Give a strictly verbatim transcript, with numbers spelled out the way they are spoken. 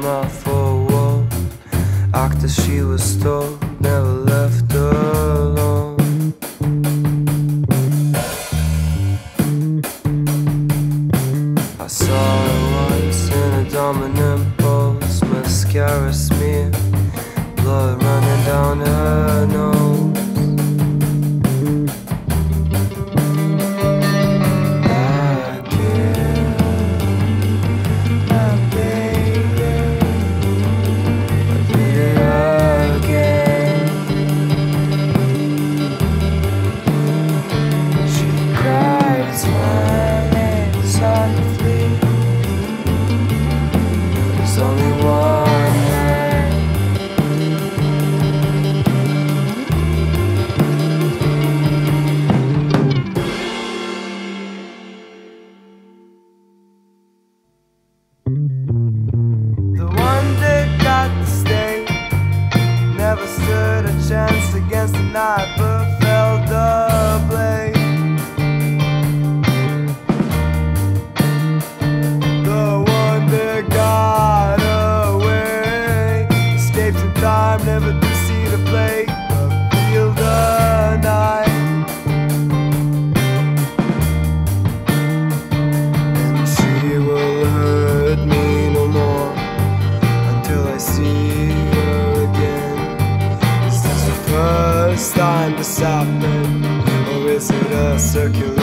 climb off a wall. Act as she was told, never left her alone. I saw her once in a dominant pose, mascara smear, blood running down her nose. Circular.